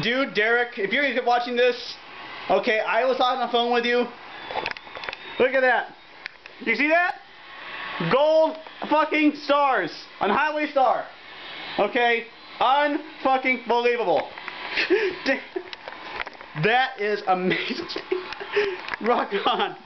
dude, Derek, if you're watching this, okay, I was on the phone with you. Look at that. You see that? Gold fucking stars on Highway Star. Okay? Un-fucking believable. That is amazing. Rock on.